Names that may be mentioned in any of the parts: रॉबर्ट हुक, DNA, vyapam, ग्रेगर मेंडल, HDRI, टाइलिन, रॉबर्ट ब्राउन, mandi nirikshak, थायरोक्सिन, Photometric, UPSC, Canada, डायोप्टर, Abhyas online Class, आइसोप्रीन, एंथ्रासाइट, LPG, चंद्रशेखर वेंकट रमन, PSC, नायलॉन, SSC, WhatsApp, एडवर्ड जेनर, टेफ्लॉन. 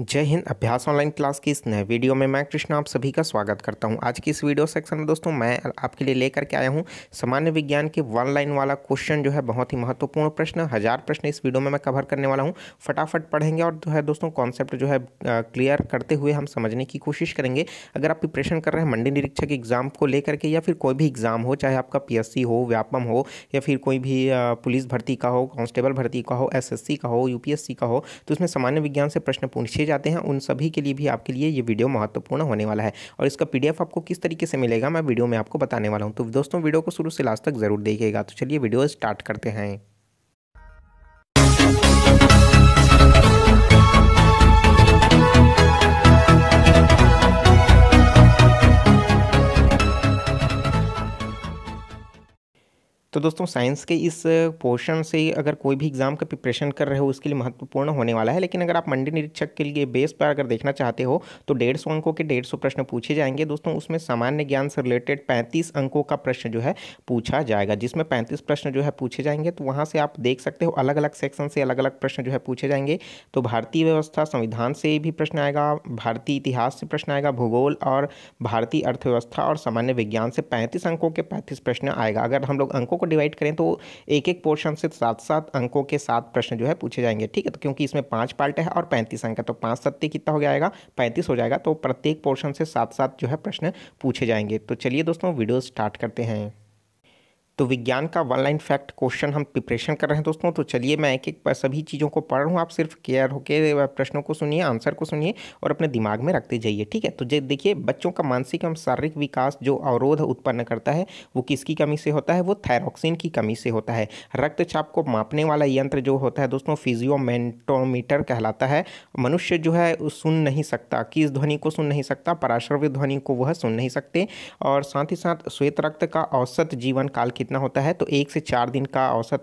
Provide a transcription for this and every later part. जय हिंद। अभ्यास online class की इस नए वीडियो में मैं कृष्णा आप सभी का स्वागत करता हूं। आज की इस वीडियो सेक्शन में दोस्तों मैं आपके लिए लेकर के आया हूं सामान्य विज्ञान के वन लाइन वाला क्वेश्चन, जो है बहुत ही महत्वपूर्ण प्रश्न, 1000 प्रश्न इस वीडियो में मैं कवर करने वाला हूं। फटाफट पढ़ेंगे और जो है दोस्तों कॉन्सेप्ट जो है क्लियर करते हुए हम समझने की कोशिश करेंगे। अगर आप प्रिपरेशन कर रहे हैं मंडी निरीक्षक एग्जाम को लेकर के, या फिर कोई भी एग्जाम हो, चाहे आपका PSC हो, व्यापम हो, या फिर कोई भी पुलिस भर्ती का हो, कांस्टेबल भर्ती का हो, SSC का हो, UPSC का हो, तो उसमें सामान्य विज्ञान से प्रश्न पूछे जाते हैं, उन सभी के लिए भी आपके लिए ये वीडियो महत्वपूर्ण होने वाला है। और इसका PDF आपको किस तरीके से मिलेगा मैं वीडियो में आपको बताने वाला हूं, तो दोस्तों वीडियो को शुरू से लास्ट तक जरूर देखिएगा। तो चलिए वीडियो स्टार्ट करते हैं। तो दोस्तों साइंस के इस पोर्शन से अगर कोई भी एग्जाम का प्रिपरेशन कर रहे हो उसके लिए महत्वपूर्ण होने वाला है। लेकिन अगर आप मंडी निरीक्षक के लिए बेस पर अगर देखना चाहते हो तो 150 अंकों के 150 प्रश्न पूछे जाएंगे दोस्तों। उसमें सामान्य ज्ञान से रिलेटेड 35 अंकों का प्रश्न जो है पूछा जाएगा, जिसमें 35 प्रश्न जो है पूछे जाएंगे। तो वहाँ से आप देख सकते हो अलग अलग सेक्शन से अलग अलग प्रश्न जो है पूछे जाएंगे। तो भारतीय व्यवस्था संविधान से भी प्रश्न आएगा, भारतीय इतिहास से प्रश्न आएगा, भूगोल और भारतीय अर्थव्यवस्था और सामान्य विज्ञान से 35 अंकों के 35 प्रश्न आएगा। अगर हम लोग अंकों डिवाइड करें तो एक पोर्शन से 7-7 अंकों के 7 प्रश्न जो है पूछे जाएंगे, ठीक है। तो क्योंकि इसमें 5 पार्ट है और 35 अंक है, तो 5 सत्ते कितना हो जाएगा, 35 हो जाएगा। तो प्रत्येक पोर्शन से 7-7 जो है प्रश्न पूछे जाएंगे। तो चलिए दोस्तों वीडियो स्टार्ट करते हैं। तो विज्ञान का वन लाइन फैक्ट क्वेश्चन हम प्रिपरेशन कर रहे हैं दोस्तों। तो चलिए मैं एक सभी चीज़ों को पढ़ रहा हूँ, आप सिर्फ केयर होकर प्रश्नों को सुनिए, आंसर को सुनिए और अपने दिमाग में रखते जाइए, ठीक है। तो देखिए, बच्चों का मानसिक एवं शारीरिक विकास जो अवरोध उत्पन्न करता है वो किसकी कमी से होता है, वो थायरोक्सिन की कमी से होता है। रक्तचाप को मापने वाला यंत्र जो होता है दोस्तों फिजियोमेंटोमीटर कहलाता है। मनुष्य जो है सुन नहीं सकता, किस ध्वनि को सुन नहीं सकता, पराश्रव्य ध्वनि को वह सुन नहीं सकते। और साथ ही साथ श्वेत रक्त का औसत जीवन काल कितना होता है, तो 1 से 4 दिन का औसत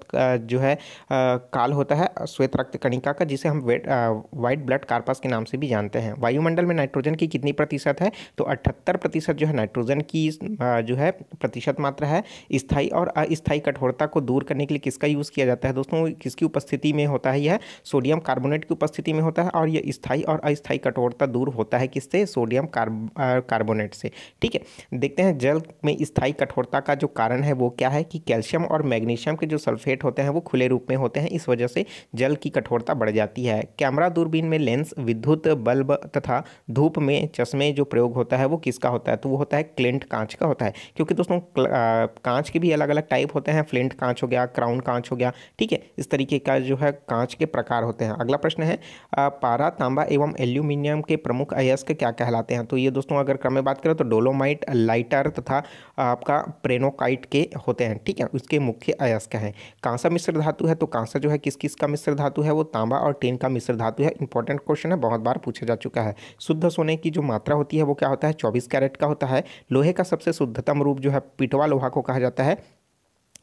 जो है काल होता है श्वेत रक्त कणिका का, जिसे हम व्हाइट ब्लड कार्पस के नाम से भी जानते हैं। वायुमंडल में नाइट्रोजन की कितनी प्रतिशत है, तो 78% जो है नाइट्रोजन की जो है प्रतिशत मात्रा है। स्थायी और अस्थायी कठोरता को दूर करने के लिए किसका यूज़ किया जाता है दोस्तों, किसकी उपस्थिति में होता है, यह सोडियम कार्बोनेट की उपस्थिति में होता है। और यह स्थायी और अस्थायी कठोरता दूर होता है किससे, सोडियम कार्बोनेट से, ठीक है। देखते हैं जल में स्थायी कठोरता का जो कारण है वो क्या है, कि कैल्शियम और मैग्नीशियम के जो सल्फेट होते हैं वो खुले रूप में होते हैं, इस वजह से जल की कठोरता बढ़ जाती है। कैमरा दूरबीन में लेंस, विद्युत बल्ब तथा धूप में चश्मे जो प्रयोग होता है वो किसका होता है, तो वो होता है क्लिंट कांच का होता है। क्योंकि दोस्तों कांच के भी अलग अलग टाइप होते हैं, फ्लिंट कांच हो गया, क्राउन कांच हो गया, ठीक है। इस तरीके का जो है कांच के प्रकार होते हैं। अगला प्रश्न है पारा, तांबा एवं एल्यूमिनियम के प्रमुख अयस्क क्या कहलाते हैं, तो ये दोस्तों अगर क्रम में बात करें तो डोलोमाइट, लाइटर तथा आपका प्रेनोकाइट के होते हैं, ठीक है। उसके मुख्य अयस्क हैं। कांसा मिश्र धातु है, तो कांसा जो है किस किस का मिश्र धातु है, वो तांबा और टीन का मिश्र धातु है। इंपॉर्टेंट क्वेश्चन है, बहुत बार पूछा जा चुका है। शुद्ध सोने की जो मात्रा होती है वो क्या होता है, 24 कैरेट का होता है। लोहे का सबसे शुद्धतम रूप जो है पीटवा लोहा को कहा जाता है।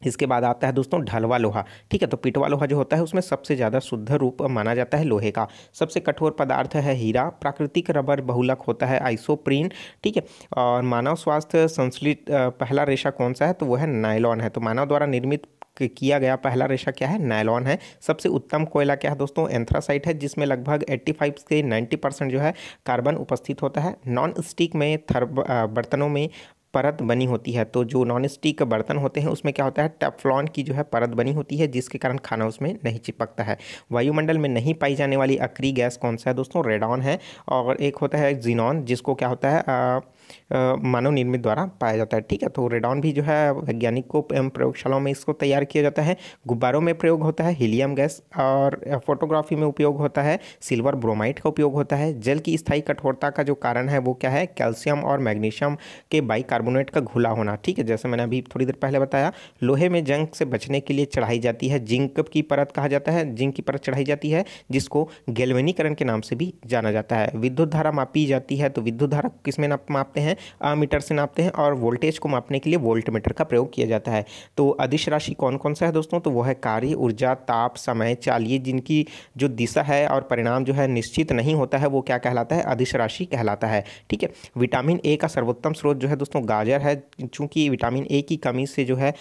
इसके बाद आता है दोस्तों ढलवा लोहा, ठीक है। तो पीटवा लोहा जो होता है उसमें सबसे ज़्यादा शुद्ध रूप माना जाता है लोहे का। सबसे कठोर पदार्थ है हीरा। प्राकृतिक रबर बहुलक होता है आइसोप्रीन, ठीक है। और मानव स्वास्थ्य संश्लेषित पहला रेशा कौन सा है, तो वह है नायलॉन है। तो मानव द्वारा निर्मित किया गया पहला रेशा क्या है, नायलॉन है। सबसे उत्तम कोयला क्या है दोस्तों, एंथ्रासाइट है, जिसमें लगभग 85 से 90% जो है कार्बन उपस्थित होता है। नॉन स्टिक में बर्तनों में परत बनी होती है, तो जो नॉन स्टिक बर्तन होते हैं उसमें क्या होता है, टेफ्लॉन की जो है परत बनी होती है, जिसके कारण खाना उसमें नहीं चिपकता है। वायुमंडल में नहीं पाई जाने वाली अक्रिय गैस कौन सा है दोस्तों, रेडॉन है। और एक होता है जीनॉन, जिसको क्या होता है मानव निर्मित द्वारा पाया जाता है, ठीक है। तो रेडॉन भी जो है वैज्ञानिकों एवं प्रयोगशालाओं में इसको तैयार किया जाता है। गुब्बारों में प्रयोग होता है हीलियम गैस। और फोटोग्राफी में उपयोग होता है सिल्वर ब्रोमाइड का उपयोग होता है। जल की स्थायी कठोरता का जो कारण है वो क्या है, कैल्शियम और मैग्नीशियम के बाइकार्बोनेट का घुला होना, ठीक है, जैसे मैंने अभी थोड़ी देर पहले बताया। लोहे में जंग से बचने के लिए चढ़ाई जाती है जिंक की परत, कहा जाता है जिंक की परत चढ़ाई जाती है, जिसको गैल्वेनीकरण के नाम से भी जाना जाता है। विद्युत धारा मापी जाती है, तो विद्युत धारा किसमें मापते मापते हैं मीटर से नापते हैं, और वोल्टेज को मापने के लिए वोल्ट मीटर का प्रयोग किया जाता है। तो अदिश राशि कौन कौन सा है दोस्तों, तो वह है कार्य, ऊर्जा, ताप, समय, चालिए, जिनकी जो दिशा है और परिणाम जो है निश्चित नहीं होता है वो क्या कहलाता है, अदिश राशि कहलाता है। ठीक है, विटामिन ए का सर्वोत्तम स्रोत जो है दोस्तों गाजर है, चूँकि विटामिन ए की कमी से जो है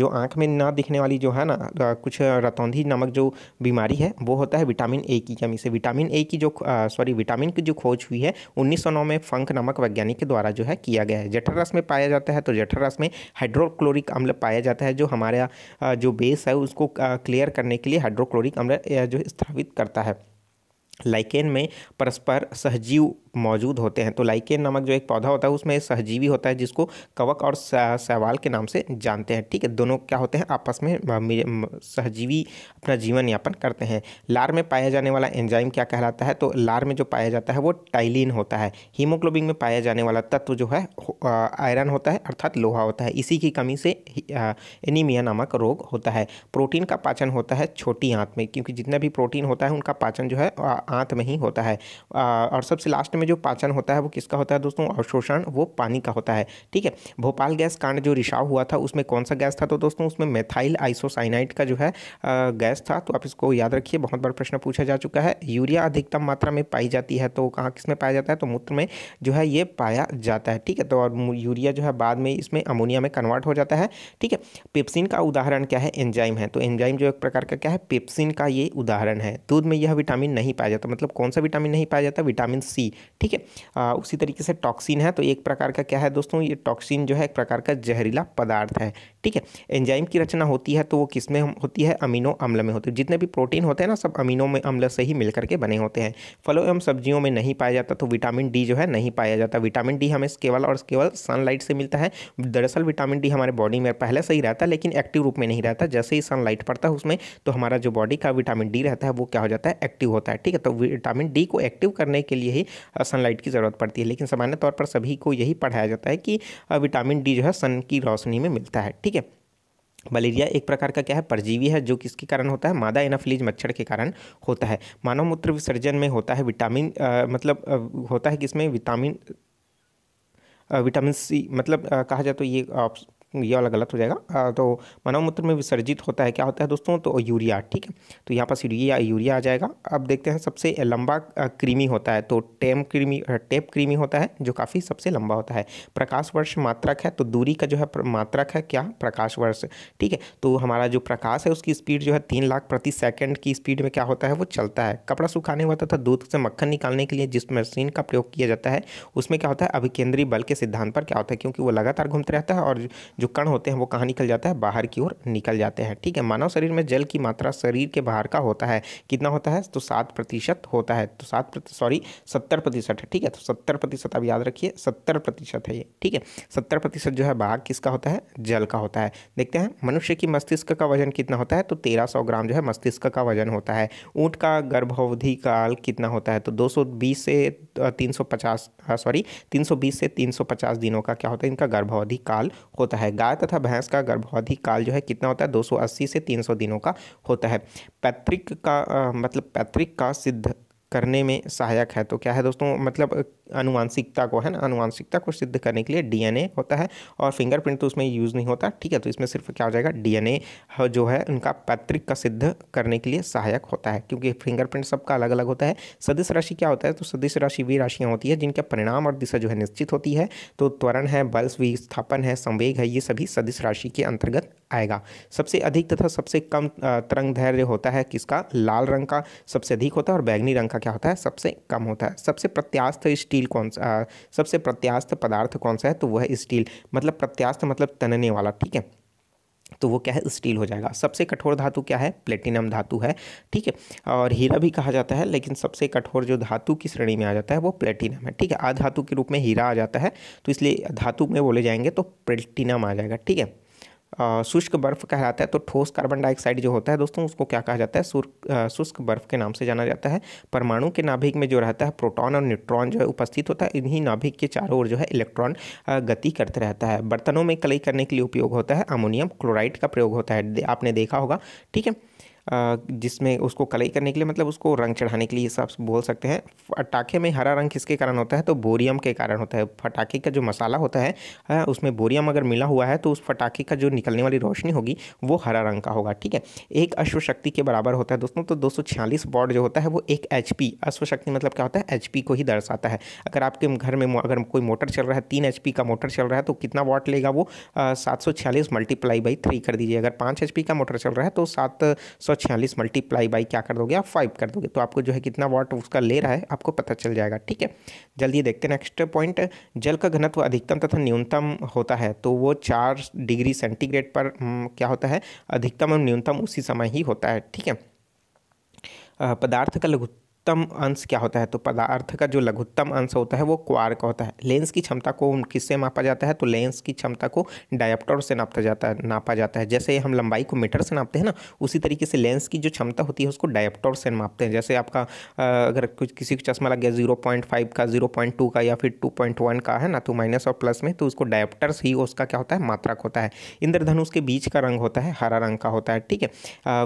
जो आँख में ना दिखने वाली जो है ना कुछ रतौंधी नमक जो बीमारी है वो होता है विटामिन ए की कमी से। विटामिन की जो खोज हुई है 1909 में फंक नामक वैज्ञानिक के द्वारा जो है किया गया है। जठर रस में पाया जाता है, तो जठर रस में हाइड्रोक्लोरिक अम्ल पाया जाता है जो हमारा जो बेस है उसको क्लियर करने के लिए हाइड्रोक्लोरिक अम्ल जो स्थापित करता है। लाइकेन में परस्पर सहजीव मौजूद होते हैं, तो लाइकेन नामक जो एक पौधा होता है उसमें सहजीवी होता है जिसको कवक और शैवाल के नाम से जानते हैं। ठीक है, दोनों क्या होते हैं आपस में सहजीवी अपना जीवन यापन करते हैं। लार में पाया जाने वाला एंजाइम क्या कहलाता है, तो लार में जो पाया जाता है वो टाइलिन होता है। हीमोग्लोबिन में पाया जाने वाला तत्व जो है आयरन होता है अर्थात लोहा होता है, इसी की कमी से एनीमिया नामक रोग होता है। प्रोटीन का पाचन होता है छोटी आंत में, क्योंकि जितना भी प्रोटीन होता है उनका पाचन जो है आंत में ही होता है। और सबसे लास्ट में जो पाचन होता है वो किसका होता है दोस्तों, अवशोषण वो पानी का होता है। ठीक है, भोपाल गैस कांड जो रिसाव हुआ था उसमें कौन सा गैस था, तो दोस्तों उसमें मेथाइल आइसोसाइनाइड का जो है गैस था। तो आप इसको याद रखिए, बहुत बार प्रश्न पूछा जा चुका है। यूरिया अधिकतम मात्रा में पाई जाती है, तो कहाँ किसमें पाया जाता है, तो मूत्र में जो है ये पाया जाता है। ठीक है, तो और यूरिया जो है बाद में इसमें अमोनिया में कन्वर्ट हो जाता है। ठीक है, पेप्सिन का उदाहरण क्या है, एंजाइम है, तो एंजाइम जो एक प्रकार का क्या है पेप्सिन का ये उदाहरण है। दूध में यह विटामिन नहीं पाया जाता, मतलब कौन सा विटामिन नहीं पाया जाता, विटामिन सी। ठीक है, उसी तरीके से टॉक्सिन है, तो एक प्रकार का क्या है दोस्तों ये टॉक्सिन जो है एक प्रकार का जहरीला पदार्थ है। ठीक है, एंजाइम की रचना होती है तो वो किस में होती है, अमीनो अम्ल में होती है। जितने भी प्रोटीन होते हैं ना सब अमीनो में अम्ल से ही मिलकर के बने होते हैं। फलों एवं सब्जियों में नहीं पाया जाता, तो विटामिन डी जो है नहीं पाया जाता। विटामिन डी हमें केवल और केवल सनलाइट से मिलता है। दरअसल विटामिन डी हमारे बॉडी में पहले से ही रहता है लेकिन एक्टिव रूप में नहीं रहता। जैसे ही सनलाइट पड़ता है उसमें तो हमारा जो बॉडी का विटामिन डी रहता है वो क्या हो जाता है, एक्टिव होता है। ठीक है, तो विटामिन डी को एक्टिव करने के लिए ही सनलाइट की ज़रूरत पड़ती है, लेकिन सामान्य तौर पर सभी को यही पढ़ाया जाता है कि विटामिन डी जो है सन की रोशनी में मिलता है। ठीक है, मलेरिया एक प्रकार का क्या है परजीवी है, जो किसके कारण होता है, मादा एनाफिलीज मच्छर के कारण होता है। मानव मूत्र विसर्जन में होता है विटामिन होता है किसमें, विटामिन सी, मतलब कहा जाए तो ये वाला गलत हो जाएगा। तो मानव मूत्र में विसर्जित होता है क्या होता है दोस्तों, तो यूरिया। ठीक है, तो यहाँ पास यूरिया आ जाएगा। अब देखते हैं सबसे लंबा कृमि होता है, तो टेप कृमि होता है जो काफ़ी सबसे लंबा होता है। प्रकाश वर्ष मात्रक है, तो दूरी का जो है मात्रक है क्या, प्रकाश वर्ष। ठीक है, तो हमारा जो प्रकाश है उसकी स्पीड जो है 3 लाख प्रति सेकंड की स्पीड में क्या होता है वो चलता है। कपड़ा सुखाने वाला तथा दूध से मक्खन निकालने के लिए जिस मशीन का प्रयोग किया जाता है उसमें क्या होता है अभिकेंद्री बल के सिद्धांत पर क्या होता है, क्योंकि वो लगातार घूमते रहता है और जो कण होते हैं वो कहाँ निकल जाता है, बाहर की ओर निकल जाते हैं। ठीक है, मानव शरीर में जल की मात्रा शरीर के बाहर का होता है कितना होता है, तो 7% होता है, तो 70% है। ठीक है, तो 70% आप याद रखिए 70% है ये। ठीक है, 70% जो है भाग किसका होता है, जल का होता है। देखते हैं मनुष्य की मस्तिष्क का वजन कितना होता है, तो 1300 ग्राम जो है मस्तिष्क का वजन होता है। ऊँट का गर्भावधि काल कितना होता है, तो 320 से 350 दिनों का क्या होता है इनका गर्भावधि काल होता है। गाय तथा भैंस का गर्भावधि काल जो है कितना होता है, 280 से 300 दिनों का होता है। पैतृक का पैतृक का सिद्ध करने में सहायक है, तो क्या है दोस्तों, मतलब अनुवांशिकता को है ना, अनुवांशिकता को सिद्ध करने के लिए डीएनए होता है। और फिंगरप्रिंट तो उसमें यूज़ नहीं होता। ठीक है, तो इसमें सिर्फ क्या हो जाएगा, डीएनए जो है उनका पैतृक का सिद्ध करने के लिए सहायक होता है, क्योंकि फिंगरप्रिंट सबका अलग अलग होता है। सदिश राशि क्या होता है, तो सदिश राशि वे राशियाँ होती है जिनका परिणाम और दिशा जो है निश्चित होती है। तो त्वरण है, बल विस्थापन है, संवेग है, ये सभी सदिश राशि के अंतर्गत आएगा। सबसे अधिक तथा सबसे कम तरंग धैर्य होता है किसका, लाल रंग का सबसे अधिक होता है और बैंगनी रंग का क्या होता है सबसे कम होता है। सबसे प्रत्यास्थ स्टील कौन सा, सबसे प्रत्यास्थ पदार्थ कौन सा है, तो वह है स्टील, मतलब प्रत्यास्थ मतलब तनने वाला। ठीक है, तो वो क्या है स्टील हो जाएगा। सबसे कठोर धातु क्या है, प्लेटिनम धातु है। ठीक है, और हीरा भी कहा जाता है, लेकिन सबसे कठोर जो धातु की श्रेणी में आ जाता है वो प्लेटिनम है। ठीक है, अधातु के रूप में हीरा आ जाता है, तो इसलिए धातु में बोले जाएंगे तो प्लेटिनम आ जाएगा। ठीक है, शुष्क बर्फ कहलाता है, तो ठोस कार्बन डाइऑक्साइड जो होता है दोस्तों उसको क्या कहा जाता है, शुष्क बर्फ के नाम से जाना जाता है। परमाणु के नाभिक में जो रहता है प्रोटॉन और न्यूट्रॉन जो है उपस्थित होता है, इन्हीं नाभिक के चारों ओर जो है इलेक्ट्रॉन गति करते रहता है। बर्तनों में कलई करने के लिए उपयोग होता है, अमोनियम क्लोराइड का प्रयोग होता है, आपने देखा होगा। ठीक है, जिसमें उसको कलई करने के लिए, मतलब उसको रंग चढ़ाने के लिए सब बोल सकते हैं। फटाखे में हरा रंग किसके कारण होता है, तो बोरियम के कारण होता है। फटाखे का जो मसाला होता है उसमें बोरियम अगर मिला हुआ है तो उस फटाखे का जो निकलने वाली रोशनी होगी वो हरा रंग का होगा। ठीक है, एक अश्वशक्ति के बराबर होता है दोस्तों। तो 246 वॉट जो होता है वो एक HP, अश्वशक्ति मतलब क्या होता है, HP को ही दर्शाता है। अगर आपके घर में अगर कोई मोटर चल रहा है, 3 HP का मोटर चल रहा है तो कितना वॉट लेगा वो 746 × 3 कर दीजिए। अगर 5 HP का मोटर चल रहा है तो 746 × क्या कर दोगे आप, 5 कर दोगे, तो आपको जो है कितना वाट उसका ले रहा है आपको पता चल जाएगा। ठीक है, जल्दी देखते हैं नेक्स्ट पॉइंट। जल का घनत्व अधिकतम तथा न्यूनतम होता है तो वो 4 डिग्री सेंटीग्रेड पर क्या होता है, अधिकतम और न्यूनतम उसी समय ही होता है। ठीक है, पदार्थ का लघुत्तम अंश क्या होता है, तो पदार्थ का जो लघुत्तम अंश होता है वो क्वार्क होता है। लेंस की क्षमता को किससे मापा जाता है, तो लेंस की क्षमता को डायोप्टर से नापा जाता है। जैसे हम लंबाई को मीटर से नापते हैं ना, उसी तरीके से लेंस की जो क्षमता होती है उसको डायोप्टर से नापते हैं। जैसे आपका अगर कुछ किसी को चश्मा लग गया 0.5 का, 0.2 का या फिर 2.1 का, है ना, तो माइनस और प्लस में, तो उसको डायोप्टर ही उसका क्या होता है, मात्रक होता है। इंद्रधनुष के बीज का रंग होता है हरा रंग का होता है। ठीक है,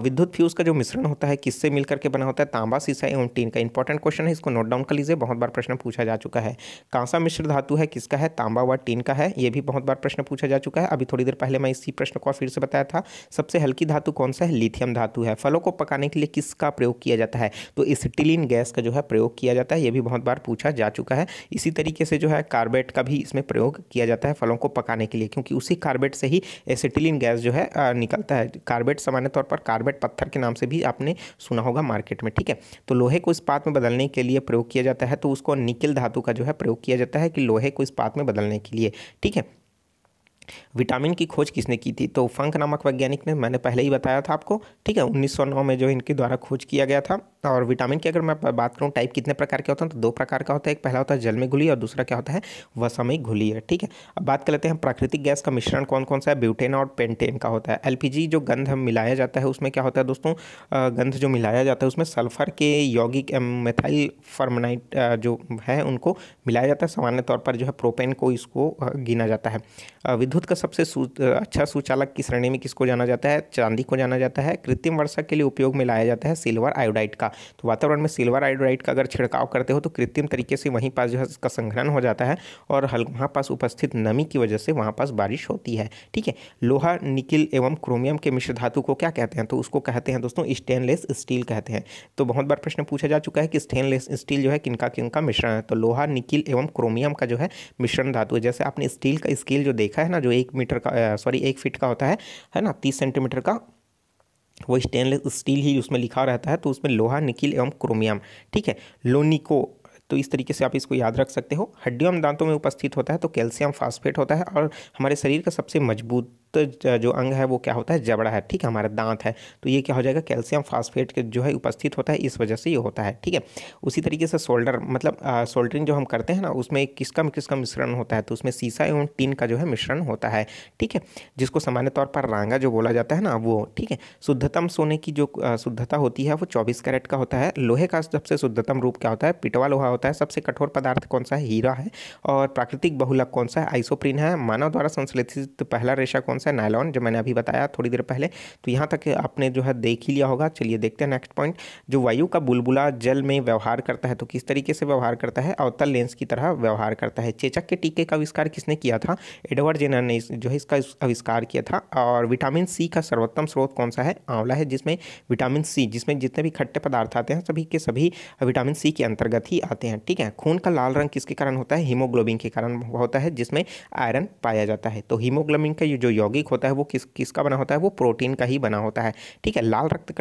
विद्युत फ्यूज का जो मिश्रण होता है किससे मिलकर के बना होता है, तांबा शीशा एवं टीन का। इंपॉर्टेंट क्वेश्चन है, इसको नोट डाउन कर लीजिए, बहुत बार प्रश्न पूछा जा चुका है। कांसा मिश्र धातु है किसका है, तांबा व टीन का है, यह भी बहुत बार प्रश्न पूछा जा चुका है। अभी थोड़ी देर पहले मैं इसी प्रश्न को फिर से बताया था। सबसे हल्की धातु कौन सा है, लिथियम धातु है। फलों को पकाने के लिए किसका प्रयोग किया जाता है, तो एसिटिलीन गैस का जो है प्रयोग किया जाता है, यह भी बहुत बार पूछा जा चुका है। इसी तरीके से जो है कार्बेट का भी इसमें प्रयोग किया जाता है फलों को पकाने के लिए, क्योंकि उसी कार्बेट से ही एसिटिलीन गैस जो है निकलता है। कार्बेट सामान्य तौर पर कार्बेट पत्थर के नाम से भी आपने सुना होगा मार्केट में। ठीक है, तो लोहे को इस्पात में बदलने के लिए प्रयोग किया जाता है, तो उसको निकिल धातु का जो है प्रयोग किया जाता है कि लोहे को इस्पात में बदलने के लिए। ठीक है, विटामिन की खोज किसने की थी, तो फंक नामक वैज्ञानिक ने, मैंने पहले ही बताया था आपको। ठीक है, 1909 में जो इनके द्वारा खोज किया गया था। और विटामिन की अगर मैं बात करूँ टाइप कितने प्रकार के होते हैं, तो 2 प्रकार का होता है, एक पहला होता है जल में घुली और दूसरा क्या होता है, वसा में घुली है। ठीक है, अब बात कर लेते हैं प्राकृतिक गैस का मिश्रण कौन कौन सा है, ब्यूटेन और पेंटेन का होता है। LPG जो गंध मिलाया जाता है उसमें क्या होता है दोस्तों, गंध जो मिलाया जाता है उसमें सल्फर के यौगिक मेथाइल फॉर्मनाइट जो है उनको मिलाया जाता है। सामान्य तौर पर जो है प्रोपेन को इसको गिना जाता है। विद्युत का सबसे अच्छा सुचालक की श्रेणी में किसको जाना जाता है, चांदी को जाना जाता है। कृत्रिम वर्षा के लिए उपयोग में लाया जाता है सिल्वर आयोडाइड का। तो वातावरण में सिल्वर आयोडाइड का अगर छिड़काव करते हो तो कृत्रिम तरीके से वहीं पास जो है इसका संघनन हो जाता है और वहाँ पास उपस्थित नमी की वजह से वहाँ पास बारिश होती है। ठीक है, लोहा निकिल एवं क्रोमियम के मिश्र धातु को क्या कहते हैं, तो उसको कहते हैं दोस्तों स्टेनलेस स्टील कहते हैं। तो बहुत बार प्रश्न पूछा जा चुका है कि स्टेनलेस स्टील जो है किनका किनका मिश्रण है, तो लोहा निकिल एवं क्रोमियम का जो है मिश्रण धातु है। जैसे आपने स्टील का स्केल जो देखा है ना, जो 1 मीटर का 1 फीट का होता है ना, 30 सेंटीमीटर का, वो स्टेनलेस स्टील ही उसमें लिखा रहता है। तो उसमें लोहा निकिल एवं क्रोमियम। ठीक है, लोनिको, तो इस तरीके से आप इसको याद रख सकते हो। हड्डियों में दांतों में उपस्थित होता है तो कैल्शियम फास्फेट होता है। और हमारे शरीर का सबसे मजबूत जो अंग है वो क्या होता है, जबड़ा है। ठीक है, हमारा दांत है, तो ये क्या हो जाएगा, कैल्शियम फास्फेट के जो है उपस्थित होता है, इस वजह से ये होता है। ठीक है, उसी तरीके से सोल्डर मतलब सोल्डरिंग जो हम करते हैं ना, उसमें किसका किसका मिश्रण होता है, तो उसमें सीसा एवं टीन का जो है मिश्रण होता है। ठीक है, जिसको सामान्य तौर पर रांगा जो बोला जाता है ना वो। ठीक है, शुद्धतम सोने की जो शुद्धता होती है वो 24 कैरेट का होता है। लोहे का सबसे शुद्धतम रूप क्या होता है, पिटवा लोहा होता है। सबसे कठोर पदार्थ कौन सा है, हीरा है। और प्राकृतिक बहुलक कौन सा है, आइसोप्रीन है। मानव द्वारा संश्लेषित पहला रेशा कौन सा है, नायलॉन, जो मैंने अभी बताया थोड़ी देर पहले। तो यहाँ तक आपने जो है देख ही लिया होगा। चलिए देखते हैं नेक्स्ट पॉइंट। जो वायु का बुलबुला जल में व्यवहार करता है तो किस तरीके से व्यवहार करता है, अवतल लेंस की तरह व्यवहार करता है। चेचक के टीके का आविष्कार किसने किया था, एडवर्ड जेनर ने जो है इसका आविष्कार किया था। और विटामिन सी का सर्वोत्तम स्रोत कौन सा है, आंवला है, जिसमें विटामिन सी, जिसमें जितने भी खट्टे पदार्थ आते हैं सभी के सभी विटामिन सी के अंतर्गत ही आते हैं। ठीक है, खून का लाल रंग किसके कारण होता है, हीमोग्लोबिन के कारण होता है, जिसमें आयरन पाया जाता है। तो हीमोग्लोबिन का जो यौगिक होता है वो किसका बना होता है, वो प्रोटीन का ही बना होता है। ठीक है, लाल रक्त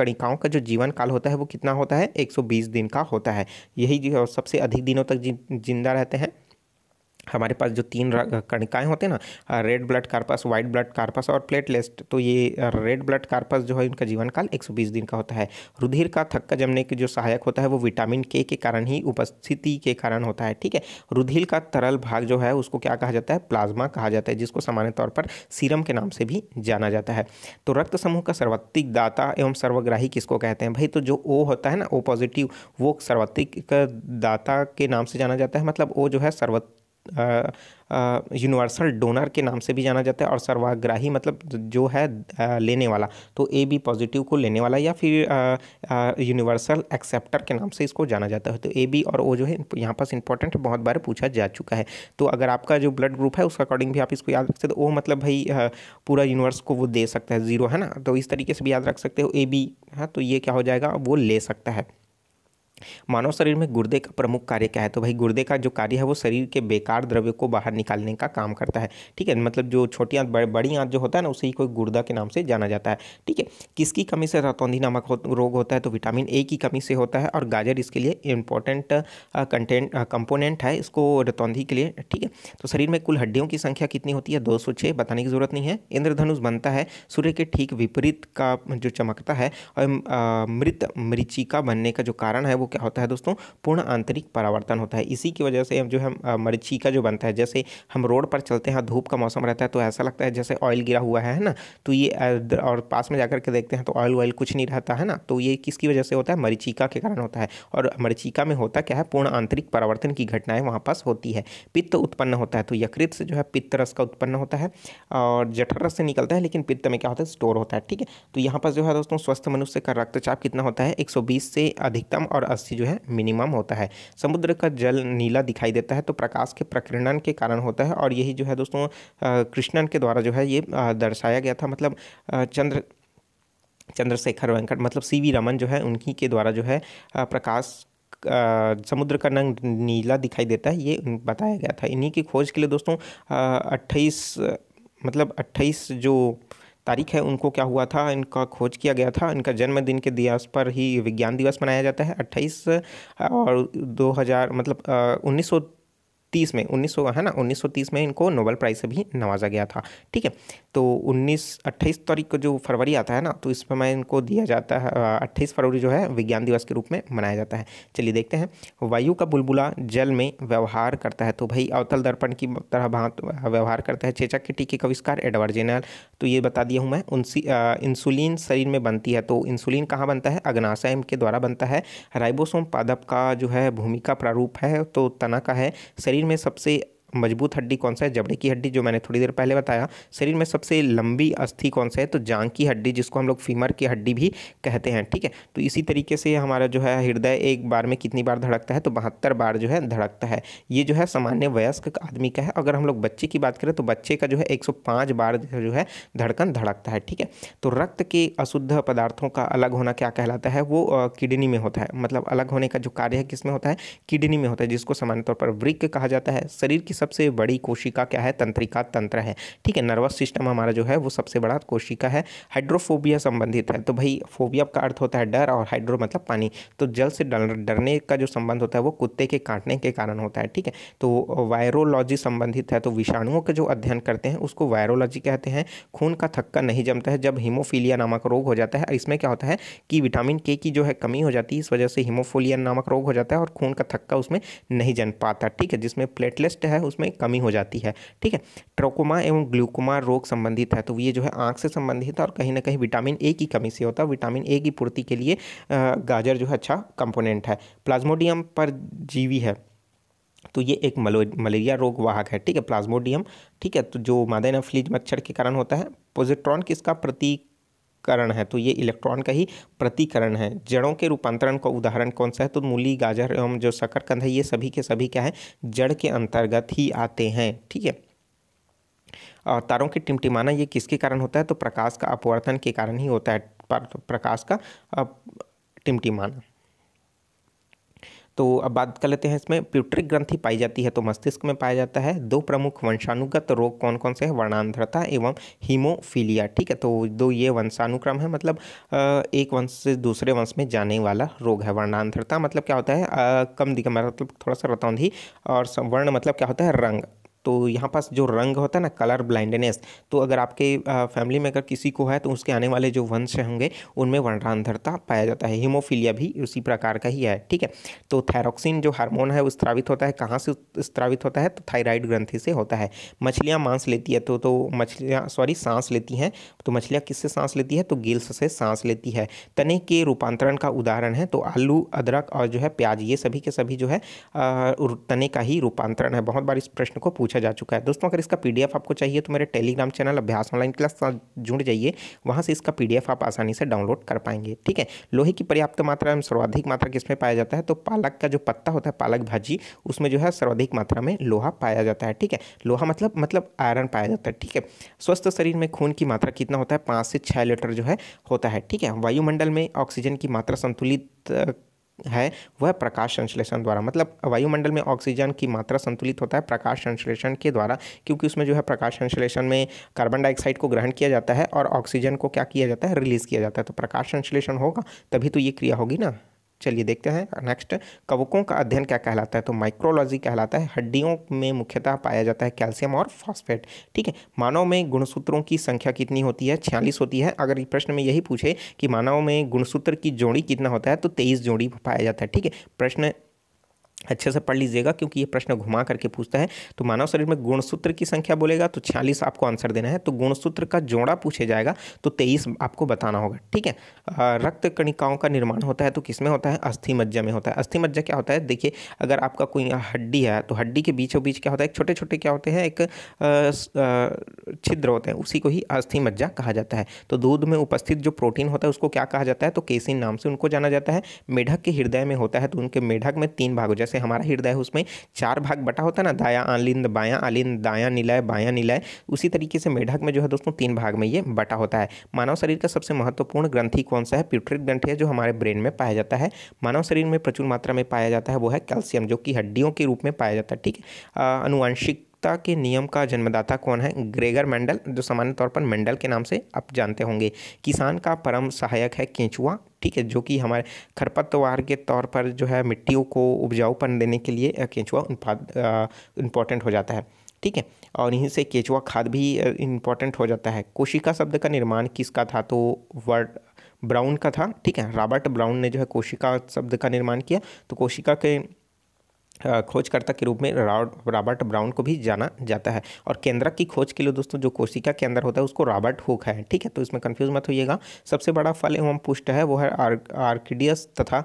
कणिकाओं का जो जीवन काल होता है वो कितना होता है, 120 दिन का होता है। यही जो सबसे अधिक दिनों तक जिंदा रहते हैं। हमारे पास जो 3 कणिकाएँ होते हैं ना, red blood corpus, white blood corpus और प्लेटलेट, तो ये रेड ब्लड कार्पस जो है उनका जीवन काल 120 दिन का होता है। रुधिर का थक्का जमने के जो सहायक होता है वो विटामिन K के कारण ही उपस्थिति के कारण होता है। ठीक है, रुधिर का तरल भाग जो है उसको क्या कहा जाता है, प्लाज्मा कहा जाता है, जिसको सामान्य तौर पर सीरम के नाम से भी जाना जाता है। तो रक्त समूह का सर्वाधिक दाता एवं सर्वग्राही किसको कहते हैं भाई, तो जो O होता है ना, O पॉजिटिव, वो सर्वाधिक दाता के नाम से जाना जाता है। मतलब O जो है सर्वत्र यूनिवर्सल डोनर के नाम से भी जाना जाता है, और सर्वाग्राही मतलब जो है लेने वाला, तो ए बी पॉजिटिव को लेने वाला या फिर यूनिवर्सल एक्सेप्टर के नाम से इसको जाना जाता है। तो ए बी और ओ जो है यहाँ पास इंपॉर्टेंट बहुत बार पूछा जा चुका है। तो अगर आपका जो ब्लड ग्रुप है उसके अकॉर्डिंग भी आप इसको याद रख सकते हो। ओ मतलब भाई पूरा यूनिवर्स को वो दे सकता है, जीरो है ना, तो इस तरीके से भी याद रख सकते हो ए बी। हाँ, तो ये क्या हो जाएगा, वो ले सकता है। मानव शरीर में गुर्दे का प्रमुख कार्य क्या है, तो भाई गुर्दे का जो कार्य है वो शरीर के बेकार द्रव्य को बाहर निकालने का काम करता है। ठीक है, मतलब जो छोटी आंत बड़ी आंत जो होता है ना उसे ही कोई गुर्दा के नाम से जाना जाता है। ठीक है, किसकी कमी से रतौंधी नामक रोग होता है, तो विटामिन ए की कमी से होता है, और गाजर इसके लिए इंपॉर्टेंट कंपोनेंट है इसको रतौंधी के लिए। ठीक है, तो शरीर में कुल हड्डियों की संख्या कितनी होती है, 206, बताने की जरूरत नहीं है। इंद्रधनुष बनता है सूर्य के ठीक विपरीत का जो चमकता है, और मृत मरीचिका बनने का जो कारण है वो क्या होता है दोस्तों, पूर्ण आंतरिक परावर्तन होता है। इसी की वजह से जो है मरीचिका जो बनता है, जैसे हम रोड पर चलते हैं, धूप का मौसम रहता है तो ऐसा लगता है जैसे ऑयल गिरा हुआ है ना, तो ये, और पास में जाकर के देखते हैं तो ऑयल ऑयल कुछ नहीं रहता है ना, तो ये किसकी वजह से होता है, मरीचिका के कारण होता है। और मरीचिका में होता क्या है, पूर्ण आंतरिक परावर्तन की घटनाएं वहाँ पास होती है। पित्त उत्पन्न होता है, तो यकृत से जो है पित्त रस का उत्पन्न होता है, और जठर रस से निकलता है, लेकिन पित्त में क्या होता है, स्टोर होता है। ठीक है, तो यहाँ पास जो है दोस्तों स्वस्थ मनुष्य का रक्तचाप कितना होता है, 120 से अधिकतम और 80 जो है मिनिमम होता है। समुद्र का जल नीला दिखाई देता है, तो प्रकाश के प्रकीर्णन के कारण होता है, और यही जो है दोस्तों कृष्णन के द्वारा जो है ये दर्शाया गया था, मतलब चंद्रशेखर वेंकट मतलब सीवी रमन जो है उनकी के द्वारा जो है प्रकाश समुद्र का रंग नीला दिखाई देता है, ये बताया गया था। इन्हीं की खोज के लिए दोस्तों 28 जो तारीख है उनको क्या हुआ था, इनका खोज किया गया था। इनका जन्मदिन के दिवस पर ही विज्ञान दिवस मनाया जाता है 28, और 1930 में 1930 में इनको नोबेल प्राइज़ से भी नवाजा गया था। ठीक है, तो 28 तारीख को जो फरवरी आता है ना, तो इस पर मैं इनको दिया जाता है 28 फरवरी जो है विज्ञान दिवस के रूप में मनाया जाता है। चलिए देखते हैं, वायु का बुलबुला जल में व्यवहार करता है, तो भाई अवतल दर्पण की तरह भांत व्यवहार करता है। चेचक के टीके का आविष्कार एडवर्ड जेनर, तो ये बता दिया हूँ मैं। इंसुलिन शरीर में बनती है, तो इंसुलिन कहाँ बनता है, अग्नाशय के द्वारा बनता है। राइबोसोम पादप का जो है भूमिका प्रारूप है, तो तना का है। शरीर में सबसे मजबूत हड्डी कौन सा है, जबड़े की हड्डी, जो मैंने थोड़ी देर पहले बताया। शरीर में सबसे लंबी अस्थि कौन सा है, तो जांघ की हड्डी, जिसको हम लोग फीमर की हड्डी भी कहते हैं। ठीक है, तो इसी तरीके से हमारा जो है हृदय एक बार में कितनी बार धड़कता है, तो 72 बार जो है धड़कता है। ये जो है सामान्य वयस्क आदमी का है। अगर हम लोग बच्चे की बात करें तो बच्चे का जो है 105 बार जो है धड़कन धड़कता है। ठीक है, तो रक्त के अशुद्ध पदार्थों का अलग होना क्या कहलाता है, वो किडनी में होता है। मतलब अलग होने का जो कार्य है किसमें होता है, किडनी में होता है, जिसको सामान्य तौर पर वृक्क कहा जाता है। शरीर की सबसे बड़ी कोशिका क्या है, तंत्रिका तंत्र है। ठीक है, नर्वस सिस्टम हमारा जो है वो सबसे बड़ा कोशिका है। हाइड्रोफोबिया संबंधित है, तो भाई फोबिया का अर्थ होता है डर, और हाइड्रो मतलब पानी, तो जल से डरने का जो संबंध होता है वो कुत्ते के काटने के कारण होता है। ठीक है, तो वायरोलॉजी संबंधित है, तो विषाणुओं का जो अध्ययन करते हैं उसको वायरोलॉजी कहते हैं। खून का थक्का नहीं जमता है जब हीमोफीलिया नामक रोग हो जाता है। इसमें क्या होता है कि विटामिन के की जो है कमी हो जाती है, इस वजह से हीमोफीलिया नामक रोग हो जाता है, और खून का थक्का उसमें नहीं जम पाता। ठीक है, जिसमें प्लेटलेट है उसमें कमी हो जाती है। ठीक है, ट्रोकोमा एवं ग्लूकोमा रोग संबंधित है, तो ये जो है आंख से संबंधित है, और कहीं ना कहीं विटामिन ए की कमी से होता है। विटामिन ए की पूर्ति के लिए गाजर जो है अच्छा कंपोनेंट है। प्लाज्मोडियम परजीवी है, तो ये एक मलेरिया रोग वाहक है। ठीक है, प्लाज्मोडियम, ठीक है, तो जो मादा या फ्लीज मच्छर के कारण होता है। पॉजिट्रॉन किसका प्रतीक करण है, तो ये इलेक्ट्रॉन का ही प्रतिकरण है। जड़ों के रूपांतरण का उदाहरण कौन सा है, तो मूली, गाजर एवं जो शकरकंद है, ये सभी के सभी क्या है, जड़ के अंतर्गत ही आते हैं। ठीक है, और तारों के टिमटिमाना ये किसके कारण होता है, तो प्रकाश का अपवर्तन के कारण ही होता है, प्रकाश का टिमटिमाना। तो अब बात कर लेते हैं, इसमें प्यूट्रिक ग्रंथि पाई जाती है, तो मस्तिष्क में पाया जाता है। दो प्रमुख वंशानुगत रोग कौन कौन से हैं, वर्णांधता एवं हीमोफीलिया। ठीक है, तो दो ये वंशानुक्रम है, मतलब एक वंश से दूसरे वंश में जाने वाला रोग है। वर्णांधता मतलब क्या होता है, कम दिखा मतलब थोड़ा सा रतौंधी, और वर्ण मतलब क्या होता है, रंग। तो यहाँ पास जो रंग होता है ना, कलर ब्लाइंडनेस, तो अगर आपके फैमिली में अगर किसी को है तो उसके आने वाले जो वंश होंगे उनमें वर्णांधरता पाया जाता है। हीमोफीलिया भी उसी प्रकार का ही है, ठीक है। तो थायरोक्सिन जो हार्मोन है स्रावित होता है, कहाँ से स्रावित होता है तो थायराइड ग्रंथि से होता है। मछलियाँ मांस लेती है तो मछलियाँ सॉरी सांस लेती हैं, तो मछलियाँ किससे सांस लेती है तो गिल्स से सांस लेती है। तने के रूपांतरण का उदाहरण है तो आलू, अदरक और जो है प्याज, ये सभी के सभी जो है तने का ही रूपांतरण है। बहुत बार इस प्रश्न को पूछा जा चुका है। दोस्तों अगर इसका पीडीएफ आपको चाहिए तो मेरे Telegram channel Abhyas online class साथ जुड़ जाइए, वहाँ से इसका पीडीएफ आप आसानी से डाउनलोड कर पाएंगे, ठीक है। लोहे की पर्याप्त मात्रा एवं सर्वाधिक मात्रा किसमें पाया जाता है तो पालक का जो पत्ता होता है, पालक भाजी, उसमें जो है सर्वाधिक मात्रा में लोहा पाया जाता है, ठीक है। लोहा मतलब आयरन पाया जाता है, ठीक है। स्वस्थ शरीर में खून की मात्रा कितना होता है 5 से 6 लीटर जो है होता है, ठीक है। वायुमंडल में ऑक्सीजन की मात्रा संतुलित है वह प्रकाश संश्लेषण द्वारा, मतलब वायुमंडल में ऑक्सीजन की मात्रा संतुलित होता है प्रकाश संश्लेषण के द्वारा, क्योंकि उसमें जो है प्रकाश संश्लेषण में कार्बन डाइऑक्साइड को ग्रहण किया जाता है और ऑक्सीजन को क्या किया जाता है रिलीज किया जाता है, तो प्रकाश संश्लेषण होगा तभी तो ये क्रिया होगी ना। चलिए देखते हैं नेक्स्ट, कवकों का अध्ययन क्या कहलाता है तो माइक्रोलॉजी कहलाता है। हड्डियों में मुख्यतः पाया जाता है कैल्शियम और फॉस्फेट, ठीक है। मानव में गुणसूत्रों की संख्या कितनी होती है 46 होती है। अगर प्रश्न में यही पूछे कि मानव में गुणसूत्र की जोड़ी कितना होता है तो 23 जोड़ी पाया जाता है, ठीक है। प्रश्न अच्छे से पढ़ लीजिएगा क्योंकि ये प्रश्न घुमा करके पूछता है। तो मानव शरीर में गुणसूत्र की संख्या बोलेगा तो 46 आपको आंसर देना है, तो गुणसूत्र का जोड़ा पूछे जाएगा तो 23 आपको बताना होगा, ठीक है। रक्त कणिकाओं का निर्माण होता है तो किसमें होता है अस्थि मज्जा में होता है। अस्थि मज्जा क्या होता है, देखिए अगर आपका कोई हड्डी है तो हड्डी के बीचों बीच क्या होता है छोटे छोटे क्या होते हैं एक छिद्र होते हैं, उसी को ही अस्थि मज्जा कहा जाता है। तो दूध में उपस्थित जो प्रोटीन होता है उसको क्या कहा जाता है तो केसिन नाम से उनको जाना जाता है। मेढक के हृदय में होता है तो उनके मेढक में 3 भाग, जैसे हमारा हृदय है उसमें 4 भाग बटा होता है ना, दायां आलिंद, बायां आलिंद, दायां निलय, बायां निलय, उसी तरीके से मेढक में जो है दोस्तों 3 भाग में ये बटा होता है। मानव शरीर का सबसे महत्वपूर्ण ग्रंथि कौन सा है, प्यूटरिक ग्रंथि है जो हमारे ब्रेन में पाया जाता है। मानव शरीर में प्रचुर मात्रा में पाया जाता है वो है कैल्शियम जो कि हड्डियों के रूप में पाया जाता है, ठीक है। अनुवांशिक के नियम का जन्मदाता कौन है, ग्रेगर मेंडल, जो सामान्य तौर पर मेंडल के नाम से आप जानते होंगे। किसान का परम सहायक है केंचुआ, ठीक है, जो कि हमारे खरपतवार के तौर पर जो है मिट्टियों को उपजाऊपन देने के लिए केंचुआ इम्पॉर्टेंट हो जाता है, ठीक है। और यहीं से केंचुआ खाद भी इम्पॉर्टेंट हो जाता है। कोशिका शब्द का निर्माण किसका था तो वर्ड ब्राउन का था, ठीक है। रॉबर्ट ब्राउन ने जो है कोशिका शब्द का निर्माण किया, तो कोशिका के खोजकर्ता के रूप में रॉबर्ट ब्राउन को भी जाना जाता है। और केंद्रक की खोज के लिए दोस्तों जो कोशिका के अंदर होता है उसको रॉबर्ट हुक है, ठीक है, तो इसमें कंफ्यूज मत होइएगा। सबसे बड़ा फल एवं पुष्ट है वो है आर्किडियस तथा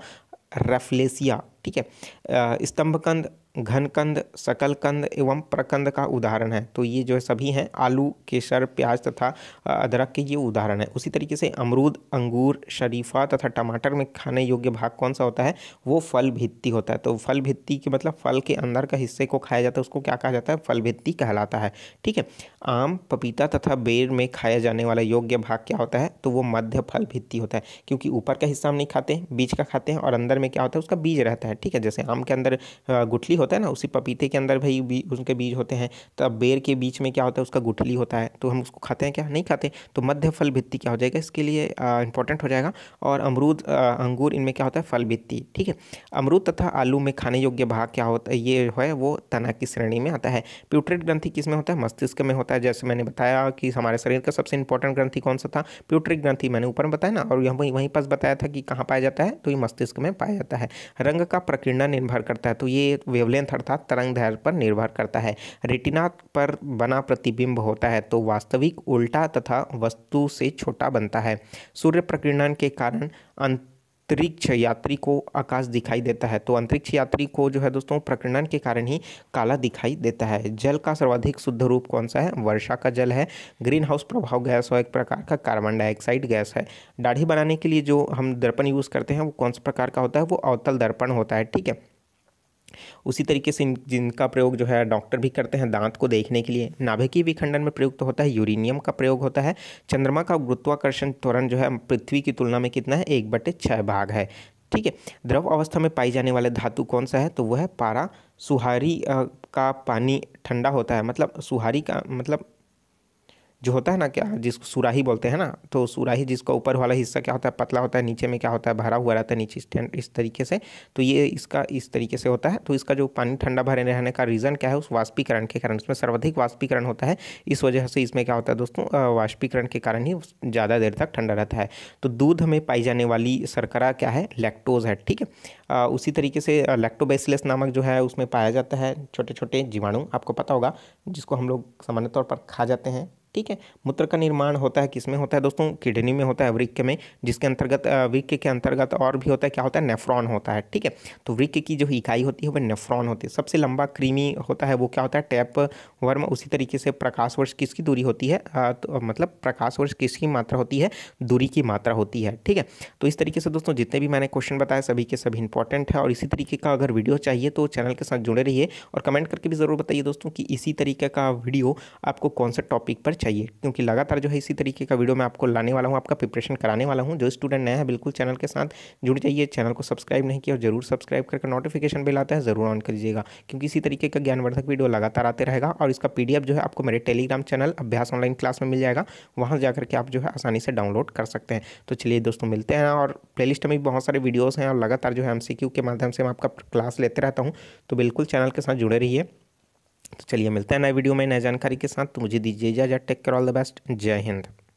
रेफलेसिया, ठीक है। स्तंभकंद, घनकंद, शकलकंद एवं प्रकंद का उदाहरण है, तो ये जो है सभी हैं आलू, केसर, प्याज तथा अदरक के ये उदाहरण है। उसी तरीके से अमरूद, अंगूर, शरीफा तथा टमाटर में खाने योग्य भाग कौन सा होता है वो फल भित्ति होता है। तो फल भित्ति के मतलब फल के अंदर का हिस्से को खाया जाता है उसको क्या कहा जाता है फल भित्ति कहलाता है, ठीक है। आम, पपीता तथा बेर में खाया जाने वाला योग्य भाग क्या होता है तो वो मध्य फल भित्ति होता है, क्योंकि ऊपर का हिस्सा हम नहीं खाते, बीज का खाते हैं और अंदर में क्या होता है उसका बीज रहता है, ठीक है। जैसे आम के अंदर गुठली होता है ना, उसी पपीते के अंदर भाई उसके बीज होते हैं, तब बेर के बीच में क्या होता है उसका गुठली होता है, तो हम उसको खाते हैं क्या नहीं खाते, तो मध्य फल भित्ति क्या हो जाएगा इसके लिए इंपॉर्टेंट हो जाएगा। और अमरूद, अंगूर, इनमें क्या होता है फल भित्ति, ठीक है। अमरूद तथा आलू में खाने योग्य भाग क्या होता है ये है वो तना की श्रेणी में आता है। प्यूटरेट ग्रंथि किस में होता है मस्तिष्क में होता है। जैसे मैंने बताया कि हमारे शरीर का सबसे इंपॉर्टेंट ग्रंथि कौन सा था प्यूटरेट ग्रंथि, मैंने ऊपर में बताया ना, और वहीं पास बताया था कि कहाँ पाया जाता है तो ये मस्तिष्क में पाया जाता है। रंग का प्रकीर्णन निर्भर करता है, तो ये वेवलेंथ अर्थात तरंग दैर्घ्य पर निर्भर करता है। रेटिना पर बना प्रतिबिंब होता है तो वास्तविक उल्टा तथा वस्तु से छोटा बनता है। सूर्य प्रकीर्णन के कारण अंतरिक्ष यात्री को आकाश दिखाई देता है, तो अंतरिक्ष यात्री को जो है दोस्तों प्रकीर्णन के कारण ही काला दिखाई देता है। जल का सर्वाधिक शुद्ध रूप कौन सा है वर्षा का जल है। ग्रीन हाउस प्रभाव गैस और एक प्रकार का कार्बन डाइऑक्साइड गैस है। दाढ़ी बनाने के लिए जो हम दर्पण यूज़ करते हैं वो कौन से प्रकार का होता है वो अवतल दर्पण होता है, ठीक है। उसी तरीके से जिनका प्रयोग जो है डॉक्टर भी करते हैं दांत को देखने के लिए। नाभिकीय विखंडन में प्रयुक्त तो होता है यूरेनियम का प्रयोग होता है। चंद्रमा का गुरुत्वाकर्षण त्वरण जो है पृथ्वी की तुलना में कितना है 1/6 भाग है, ठीक है। द्रव अवस्था में पाई जाने वाले धातु कौन सा है तो वह है पारा। सुहारी का पानी ठंडा होता है, मतलब सुहारी का मतलब जो होता है ना, क्या जिसको सुराही बोलते हैं ना, तो सुराही जिसका ऊपर वाला हिस्सा क्या होता है पतला होता है, नीचे में क्या होता है भरा हुआ रहता है नीचे स्टैंड इस तरीके से, तो ये इसका इस तरीके से होता है। तो इसका जो पानी ठंडा भरे रहने का रीज़न क्या है, उस वाष्पीकरण के कारण, इसमें सर्वाधिक वाष्पीकरण होता है, इस वजह से इसमें क्या होता है दोस्तों वाष्पीकरण के कारण ही ज़्यादा देर तक ठंडा रहता है। तो दूध में पाई जाने वाली शर्करा क्या है, लैक्टोज है, ठीक है। उसी तरीके से लैक्टोबैसिलस नामक जो है उसमें पाया जाता है छोटे छोटे जीवाणु, आपको पता होगा, जिसको हम लोग सामान्य तौर पर खा जाते हैं, ठीक है। मूत्र का निर्माण होता है किसमें होता है दोस्तों, किडनी में होता है, वृक्क में, जिसके अंतर्गत वृक्क के अंतर्गत और भी होता है क्या होता है नेफ्रॉन होता है, ठीक है। तो वृक्क की जो इकाई होती है वह नेफ्रॉन होती है। सबसे लंबा क्रीमी होता है वो क्या होता है टैप वर्म। उसी तरीके से प्रकाश वर्ष किसकी दूरी होती है, तो मतलब प्रकाश वर्ष किसकी मात्रा होती है, दूरी की मात्रा होती है, ठीक है। तो इस तरीके से दोस्तों जितने भी मैंने क्वेश्चन बताया सभी के सभी इंपॉर्टेंट है, और इसी तरीके का अगर वीडियो चाहिए तो चैनल के साथ जुड़े रहिए, और कमेंट करके भी ज़रूर बताइए दोस्तों कि इसी तरीके का वीडियो आपको कौन से टॉपिक पर चाहिए, क्योंकि लगातार जो है इसी तरीके का वीडियो मैं आपको लाने वाला हूँ, आपका प्रिपरेशन कराने वाला हूँ। जो स्टूडेंट नया है बिल्कुल चैनल के साथ जुड़ जाइए, चैनल को सब्सक्राइब नहीं किया और जरूर सब्सक्राइब करके नोटिफिकेशन बेल आता है ज़रूर ऑन करिएगा, क्योंकि इसी तरीके का ज्ञानवर्धक वीडियो लगातार आते रहेगा। और इसका पीडीएफ जो है आपको मेरे Telegram channel Abhyas online class में मिल जाएगा, वहाँ जाकर के आप जो है आसानी से डाउनलोड कर सकते हैं। तो चलिए दोस्तों मिलते हैं, और प्लेलिस्ट में भी बहुत सारे वीडियोज़ हैं, और लगातार जो है एमसीक्यू के माध्यम से मैं आपका क्लास लेते रहता हूँ, तो बिल्कुल चैनल के साथ जुड़े रहिए। तो चलिए मिलते हैं नए वीडियो में नए जानकारी के साथ, तो मुझे दीजिए इजाजत, take care, all the best, जय हिंद।